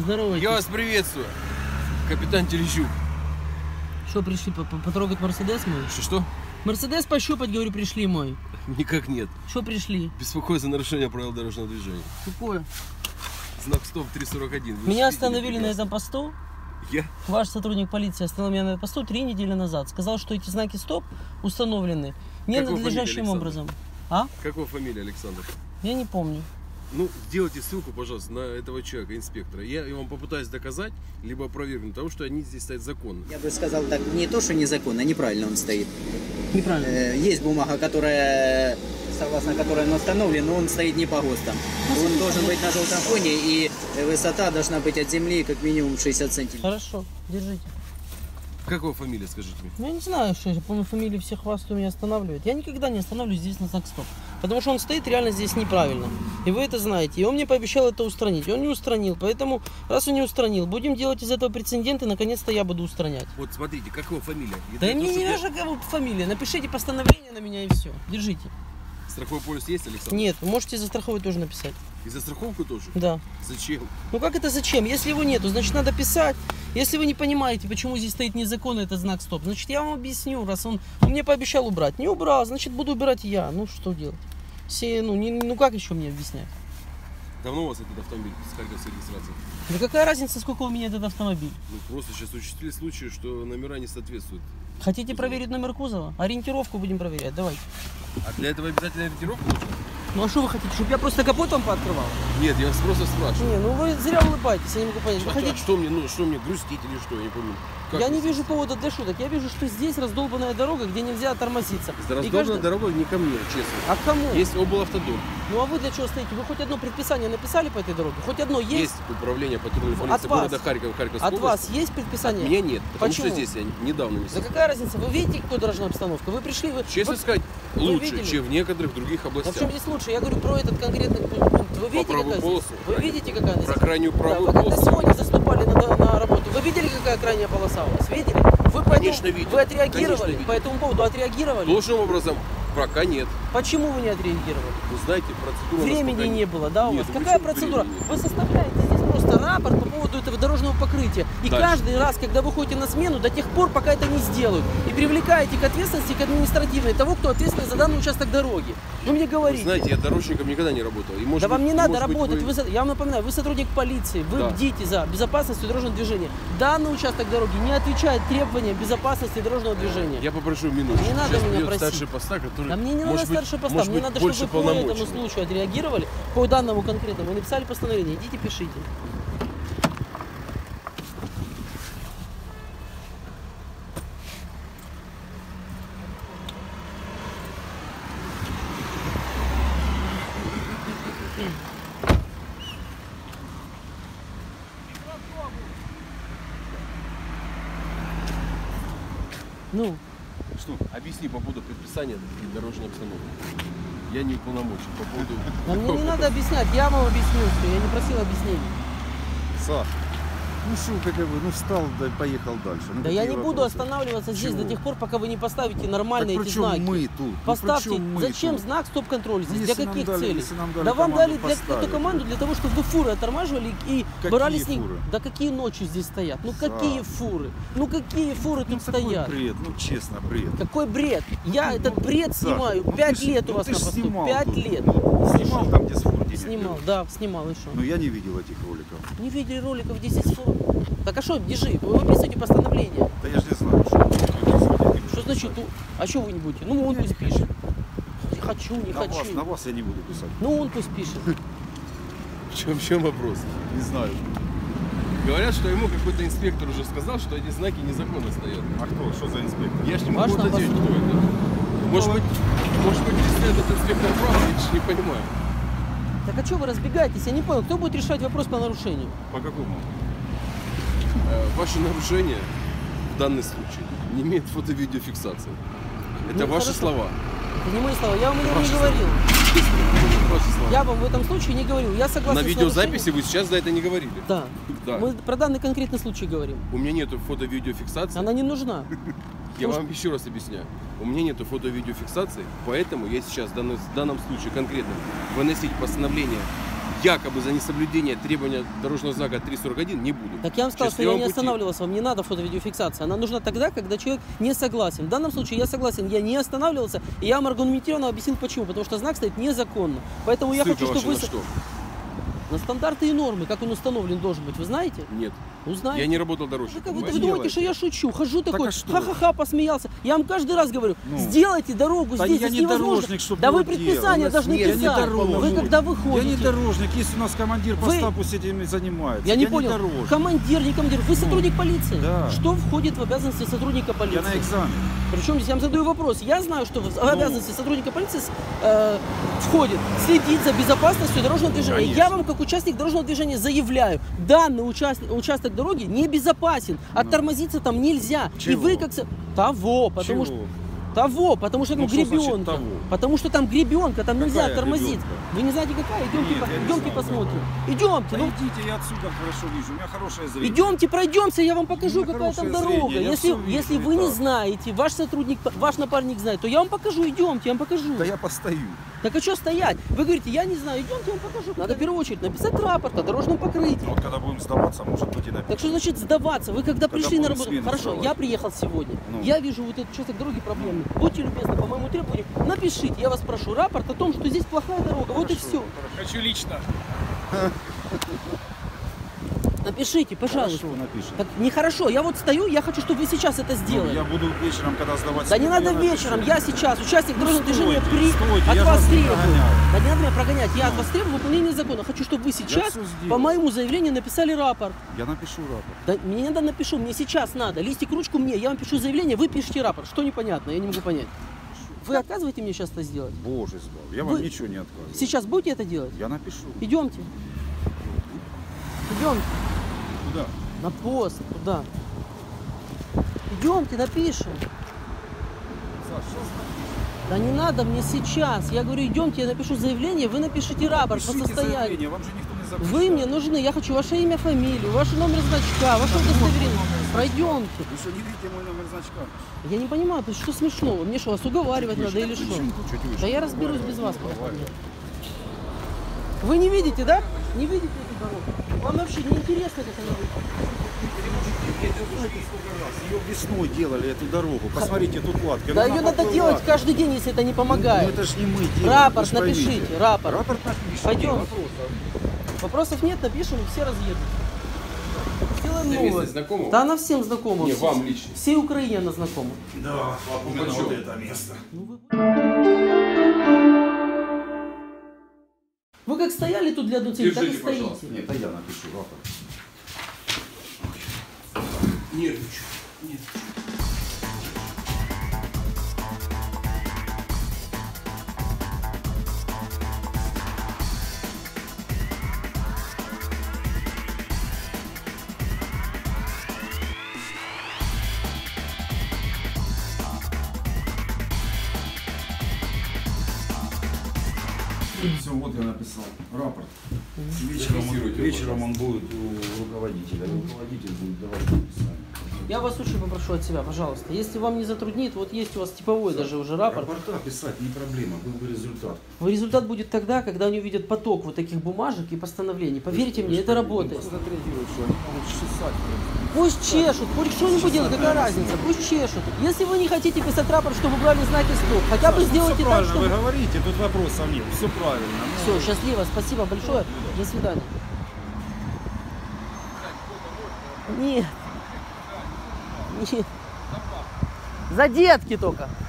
Здорово. Я вас приветствую, капитан Терещук. Что, пришли потрогать Мерседес мой? Что? Мерседес пощупать, говорю, пришли мой. Никак нет. Что пришли? Беспокоюсь за нарушение правил дорожного движения. Какое? Знак стоп 341. Вы меня остановили на этом посту. Я? Ваш сотрудник полиции остановил меня на этом посту 3 недели назад. Сказал, что эти знаки стоп установлены ненадлежащим образом. А? Какая фамилия, Александр? Я не помню. Ну, сделайте ссылку, пожалуйста, на этого человека, инспектора. Я вам попытаюсь доказать, либо опровергнуть того, что они здесь стоят законно. Я бы сказал так, не то, что незаконно, а неправильно он стоит. Неправильно. Есть бумага, которая, согласно которой он установлен, но он стоит не по ГОСТам. Он должен быть на желтом фоне, и высота должна быть от земли как минимум 60 сантиметров. Хорошо, держите. Как его фамилия, скажите мне? Ну, я не знаю, что я помню фамилии всех вас, кто меня останавливает. Я никогда не останавливаюсь здесь на знак стоп. Потому что он стоит реально здесь неправильно. И вы это знаете. И он мне пообещал это устранить. И он не устранил. Поэтому, раз он не устранил, будем делать из этого прецедент, и наконец-то я буду устранять. Вот, смотрите, как его фамилия? Да мне не важно, как его фамилия. Напишите постановление на меня и все. Держите. Страховой полис есть, Александр? Нет, можете за страховой тоже написать. И за страховку тоже? Да. Зачем? Ну как это зачем? Если его нету, значит надо писать. Если вы не понимаете, почему здесь стоит незаконно этот знак стоп, значит я вам объясню. Раз он мне пообещал убрать, не убрал, значит буду убирать я. Ну что делать? Все, ну как еще мне объяснять? Давно у вас этот автомобиль с харьковской регистрацией? Да какая разница, сколько у меня этот автомобиль? Ну просто сейчас учтили случаи, что номера не соответствуют. Хотите проверить номер кузова? Ориентировку будем проверять, давайте. А для этого обязательно ориентировку нужно? Ну а что вы хотите, чтобы я просто капот вам пооткрывал? Нет, я вас просто спрашиваю. Не, ну вы зря улыбаетесь, я не могу понять. Что мне грустить или что, я не помню. Я не вижу повода для шуток, я вижу, что здесь раздолбанная дорога, где нельзя тормозиться. Раздолбанная дорога не ко мне, честно. А к кому? Есть облавтодор. Ну а вы для чего стоите? Вы хоть одно предписание написали по этой дороге? Хоть одно есть? Есть управление патрульной полиции города Харьков, Харьковской области. От вас есть предписание? У меня нет, потому что здесь я недавно не. Да какая разница, вы видите, какая дорожная обстановка? Вы пришли, вы... Честно сказать, лучше, чем в некоторых других областях. Да, в чем здесь лучше? Я говорю про этот конкретный пункт. Вы видите, какая полосу, вы видите, какая она здесь? Про крайнюю правую полосу. Вы сегодня заступали на работу. Вы видели, какая крайняя полоса у вас? Видели? Вы, конечно, видели. Вы отреагировали, конечно, по этому поводу отреагировали? Должным образом пока нет. Почему вы не отреагировали? Вы знаете, процедура... Времени не было, да, у вас? Какая процедура? Вы составляете здесь просто рапорт по поводу этого дорожного покрытия. И каждый раз, когда вы ходите на смену, до тех пор, пока это не сделают. И привлекаете к ответственности, к административной, того, кто ответственен за данный участок дороги. Вы мне говорите. Вы знаете, я дорожником никогда не работал. И, может, да вам не надо работать. Вы... Я вам напоминаю, вы сотрудник полиции, вы бдите за безопасностью дорожного движения. Данный участок дороги не отвечает требованиям безопасности дорожного движения. Я попрошу минуту. Не надо меня просить. Старший поста, который... Да мне не надо старший поста. Мне надо, чтобы вы по этому случаю отреагировали, по данному конкретному, вы написали постановление. Идите, пишите. Ну, что, объясни по поводу предписания и дорожной обстановки. Я не уполномочен по поводу... Да мне не надо объяснять, я вам объяснил, что я не просил объяснений. Саш, ну шо, ну встал, да, поехал дальше. Ну, да я не буду останавливаться здесь до тех пор, пока вы не поставите нормально эти знаки. Мы тут? Поставьте, зачем знак стоп-контроль здесь, для каких целей? Да вам дали эту команду для того, чтобы вы фуры оттормаживали и брали с них. Да какие ночи здесь стоят? Ну какие фуры? Ну какие фуры тут стоят? Бред, ну честно, бред. Какой бред? Я этот бред снимаю. 5 лет у вас на посту. 5 лет. Снимал там, где с фуры? Снимал, да, снимал еще. Но я не видел этих роликов. Не видели роликов 10 фур? Так а что, держи, вы выписываете постановление? Да я же не знаю, что значит, а что вы не будете? Ну он пусть пишет. Не хочу. На вас я не буду писать. Ну он пусть пишет. В чем вопрос? Не знаю. Говорят, что ему какой-то инспектор уже сказал, что эти знаки незаконно стоят. А кто? Что за инспектор? Я же не могу ответить, кто это. Может быть, если этот инспектор прав, я же не понимаю. Так а что вы разбегаетесь? Я не понял, кто будет решать вопрос по нарушению? По какому? Ваше нарушение в данный случай не имеет фото-видеофиксации. Это ну, ваши слова. Это не мои слова, я вам это не говорил. Я вам в этом случае не говорил. Я согласен. На видеозаписи вы сейчас за это не говорили. Да. Мы про данный конкретный случай говорим. У меня нет фото-видеофиксации. Она не нужна. Я вам еще раз объясняю. У меня нет фото-видеофиксации, поэтому я сейчас в данном случае конкретно выносить постановление якобы за несоблюдение требования дорожного знака 341 не будут. Так я вам сказал, счастливого что я не останавливался, вам не надо фото-видеофиксация. Она нужна тогда, когда человек не согласен. В данном случае я согласен, я не останавливался, и я вам аргументированно объяснил почему. Потому что знак стоит незаконно. Поэтому я хочу, чтобы вы... На стандарты и нормы, как он установлен должен быть, вы знаете? Нет. Узнаете? Я не работал дорожником. Так, вы думаете, что я шучу? Хожу такой, ха-ха-ха, посмеялся. Я вам каждый раз говорю, сделайте дорогу, да здесь я не невозможно. Дорожник, чтобы да вы предписания должны писать. Я не дорожник. Вы когда выходите. Я не дорожник, если у нас командир по стапу с этим занимается. Я не понял. Дорожник. Командир, не командир. Вы сотрудник полиции. Да. Что входит в обязанности сотрудника полиции? Я на экзамен. Причем здесь я вам задаю вопрос. Я знаю, что в обязанности сотрудника полиции входит следить за безопасностью дорожного движения. Конечно. Я вам как участник дорожного движения заявляю, данный участок дороги небезопасен, оттормозиться там нельзя. Чего? И вы как... Потому что там гребенка. Потому что там гребенка, там нельзя тормозить. Вы не знаете какая? Идемте посмотрим. Идемте. Ну идите, я отсюда хорошо вижу. У меня хорошее зрение. Идемте, пройдемся, я вам покажу, какая там дорога. Если вы не знаете, ваш сотрудник, ваш напарник знает, то я вам покажу, идемте, я вам покажу. Да я постою. Так а что стоять? Вы говорите, я не знаю, идемте, я вам покажу. Надо в первую очередь написать рапорт о дорожном покрытии. Вот когда будем сдаваться, может быть и написать. Так что значит сдаваться? Вы когда пришли на работу... Хорошо, я приехал сегодня. Я вижу вот этот участок дороги проблемный. Будьте любезны, по моему требованию, напишите, я вас прошу, рапорт о том, что здесь плохая дорога. Хорошо, вот и все. Хочу лично. Напишите, пожалуйста. Хорошо, напишем. Так нехорошо, я вот стою, я хочу, чтобы вы сейчас это сделали. Ну, я буду вечером, когда сдавать. Да не надо вечером, я сейчас, участник дорожного движения, от вас требую. Да не надо меня прогонять, я от вас требую выполнения закона. Хочу, чтобы вы сейчас по моему заявлению написали рапорт. Я напишу рапорт. Да, мне не надо напишу, мне сейчас надо. Листик, ручку мне, я вам пишу заявление, вы пишите рапорт. Что непонятно, я не могу понять. Вы отказываете мне сейчас это сделать? Боже, я вам ничего не отказываю. Сейчас будете это делать? Я напишу. Идемте. Идемте. Куда? На пост, куда? Идемте, напишем. Да не надо мне сейчас. Я говорю, идемте, я напишу заявление, вы напишите рапорт по состоянию. Вам же никто не запрещает. Вы мне нужны, я хочу ваше имя, фамилию, ваш номер значка, ваше удостоверение. Пройдемте. Вы что, не видите мой номер значка? Я не понимаю, что смешного? Мне что, вас уговаривать надо или что? Да я разберусь без вас. Вы не видите, да? Не видите эту дорогу? Вам вообще не интересно, как она выглядит? Ее весной делали, эту дорогу. Посмотрите, тут ладка. Да ее надо делать каждый день, если это не помогает. Ну, это ж не мы делаем. Рапорт напишите, рапорт. Рапорт напишите. Пойдем. Вопросов нет, напишем, все разъедут. Да, она всем знакома. Не, вам лично. Всей Украине она знакома. Да, именно вот это место. Вы как стояли тут для одной цели, так и стоите. Пожалуйста. Нет, а я напишу рапорт. Нервничаю. Все, вот я написал рапорт. Вечером он будет у руководителя. Руководитель будет давать написание. Я вас очень попрошу от себя, пожалуйста. Если вам не затруднит, вот есть у вас типовой даже уже рапорт. Рапорта писать не проблема, был бы результат. Результат будет тогда, когда они увидят поток вот таких бумажек и постановлений. Поверьте мне, это работает. Пусть чешут, пусть что-нибудь делают, какая разница, пусть чешут. Если вы не хотите писать рапорт, чтобы убрали знаки стоп, хотя бы сделайте так, что... Вы говорите, тут вопросов нет, все правильно. Все, счастливо, спасибо большое, до свидания. Нет. Нет. За детки только.